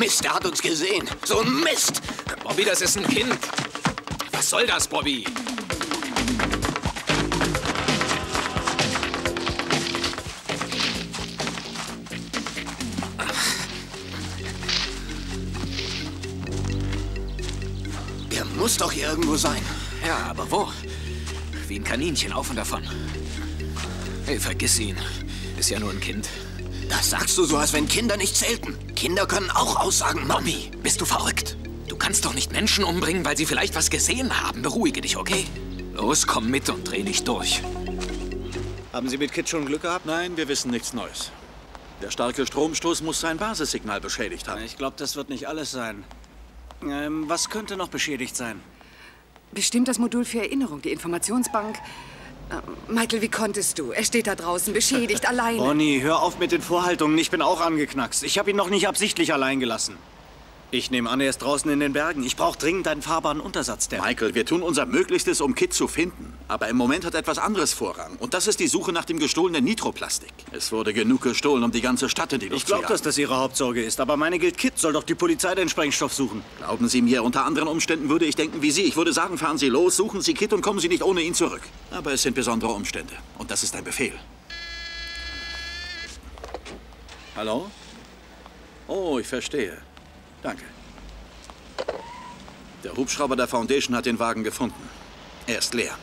Mist, er hat uns gesehen. So ein Mist! Bobby, das ist ein Kind. Was soll das, Bobby? Der muss doch hier irgendwo sein. Ja, aber wo? Wie ein Kaninchen auf und davon. Hey, vergiss ihn. Ist ja nur ein Kind. Das sagst du so, als wenn Kinder nicht zählten. Kinder können auch Aussagen machen. Mami, bist du verrückt? Du kannst doch nicht Menschen umbringen, weil sie vielleicht was gesehen haben. Beruhige dich, okay? Los, komm mit und dreh dich durch. Haben Sie mit Kit schon Glück gehabt? Nein, wir wissen nichts Neues. Der starke Stromstoß muss sein Basissignal beschädigt haben. Ich glaube, das wird nicht alles sein. Was könnte noch beschädigt sein? Bestimmt das Modul für Erinnerung, die Informationsbank. Michael, wie konntest du? Er steht da draußen, beschädigt, alleine. Bonnie, hör auf mit den Vorhaltungen. Ich bin auch angeknackst. Ich habe ihn noch nicht absichtlich allein gelassen. Ich nehme an, er ist draußen in den Bergen. Ich brauche dringend einen fahrbaren Untersatz, der... Michael, wir tun unser Möglichstes, um Kit zu finden. Aber im Moment hat etwas anderes Vorrang. Und das ist die Suche nach dem gestohlenen Nitroplastik. Es wurde genug gestohlen, um die ganze Stadt in die Luft zu jagen. Ich glaube, dass das Ihre Hauptsorge ist. Aber meine gilt, Kit soll doch die Polizei den Sprengstoff suchen. Glauben Sie mir, unter anderen Umständen würde ich denken wie Sie. Ich würde sagen, fahren Sie los, suchen Sie Kit und kommen Sie nicht ohne ihn zurück. Aber es sind besondere Umstände. Und das ist ein Befehl. Hallo? Oh, ich verstehe. Danke. Der Hubschrauber der Foundation hat den Wagen gefunden. Er ist leer.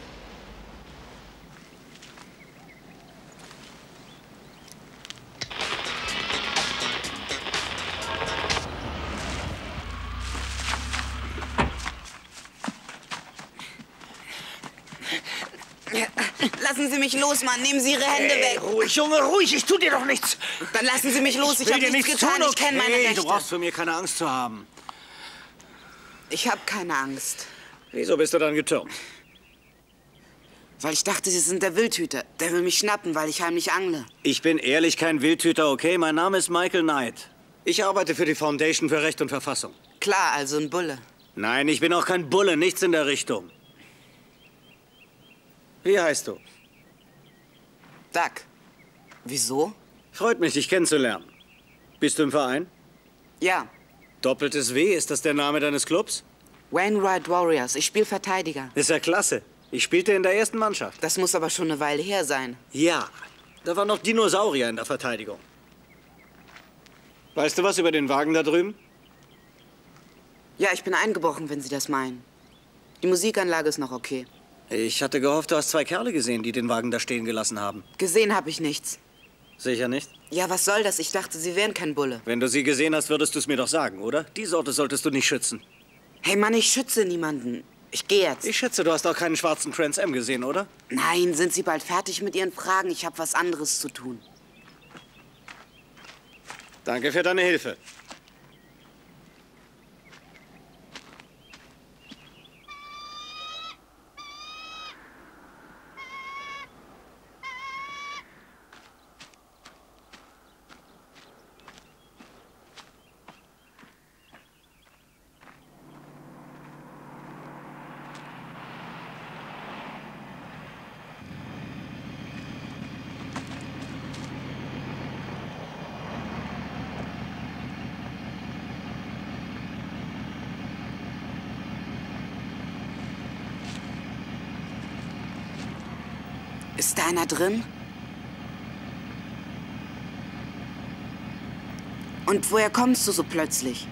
Lassen Sie mich los, Mann. Nehmen Sie Ihre Hände weg. Ruhig, Junge, ruhig. Ich tu dir doch nichts. Dann lassen Sie mich los. Ich habe nichts getan. Ich kenne meine Rechte. Du brauchst von mir keine Angst zu haben. Ich habe keine Angst. Wieso bist du dann getürmt? Weil ich dachte, Sie sind der Wildhüter. Der will mich schnappen, weil ich heimlich angle. Ich bin ehrlich kein Wildhüter, okay? Mein Name ist Michael Knight. Ich arbeite für die Foundation für Recht und Verfassung. Klar, also ein Bulle. Nein, ich bin auch kein Bulle. Nichts in der Richtung. Wie heißt du? Duck. Wieso? Freut mich, dich kennenzulernen. Bist du im Verein? Ja. Doppeltes W, ist das der Name deines Clubs? Wainwright Warriors. Ich spiele Verteidiger. Ist ja klasse. Ich spielte in der ersten Mannschaft. Das muss aber schon eine Weile her sein. Ja. Da waren noch Dinosaurier in der Verteidigung. Weißt du was über den Wagen da drüben? Ja, ich bin eingebrochen, wenn Sie das meinen. Die Musikanlage ist noch okay. Ich hatte gehofft, du hast zwei Kerle gesehen, die den Wagen da stehen gelassen haben. Gesehen habe ich nichts. Sicher nicht? Ja, was soll das? Ich dachte, sie wären kein Bulle. Wenn du sie gesehen hast, würdest du es mir doch sagen, oder? Die Sorte solltest du nicht schützen. Hey Mann, ich schütze niemanden. Ich gehe jetzt. Ich schätze, du hast auch keinen schwarzen Trans M gesehen, oder? Nein, sind Sie bald fertig mit Ihren Fragen? Ich habe was anderes zu tun. Danke für deine Hilfe. Ist da einer drin? Und woher kommst du so plötzlich?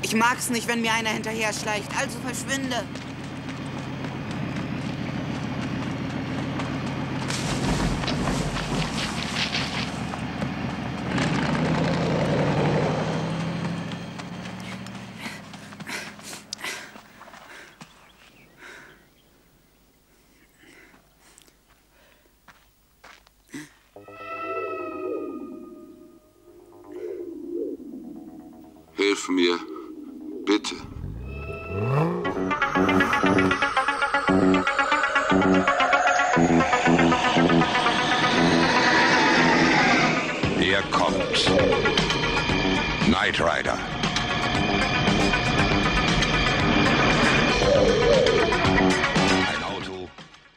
Ich mag's nicht, wenn mir einer hinterher schleicht, also verschwinde. Hilf mir, bitte. Er kommt. Knight Rider.